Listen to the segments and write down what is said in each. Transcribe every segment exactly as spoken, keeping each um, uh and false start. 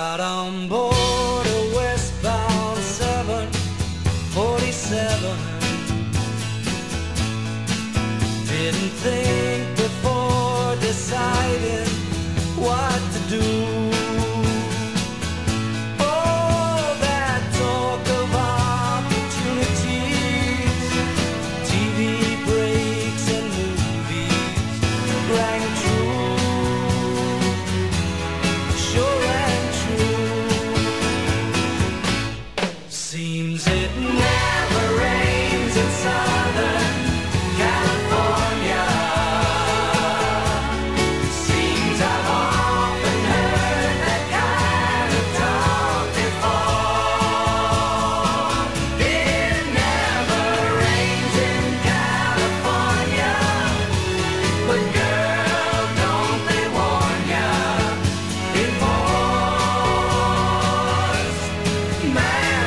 Got on board a westbound seven forty-seven. Didn't think before deciding what to do. Oh, that talk of opportunities, T V breaks and movies rang true. Sure. Seems it never rains in Southern California. Seems I've often heard that kind of talk before. It never rains in California, but girl, don't they warn ya, it pours. Man,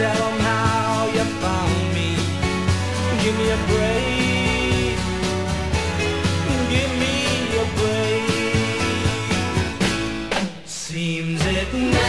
tell them how you found me. Give me a break. Give me a break. Seems it.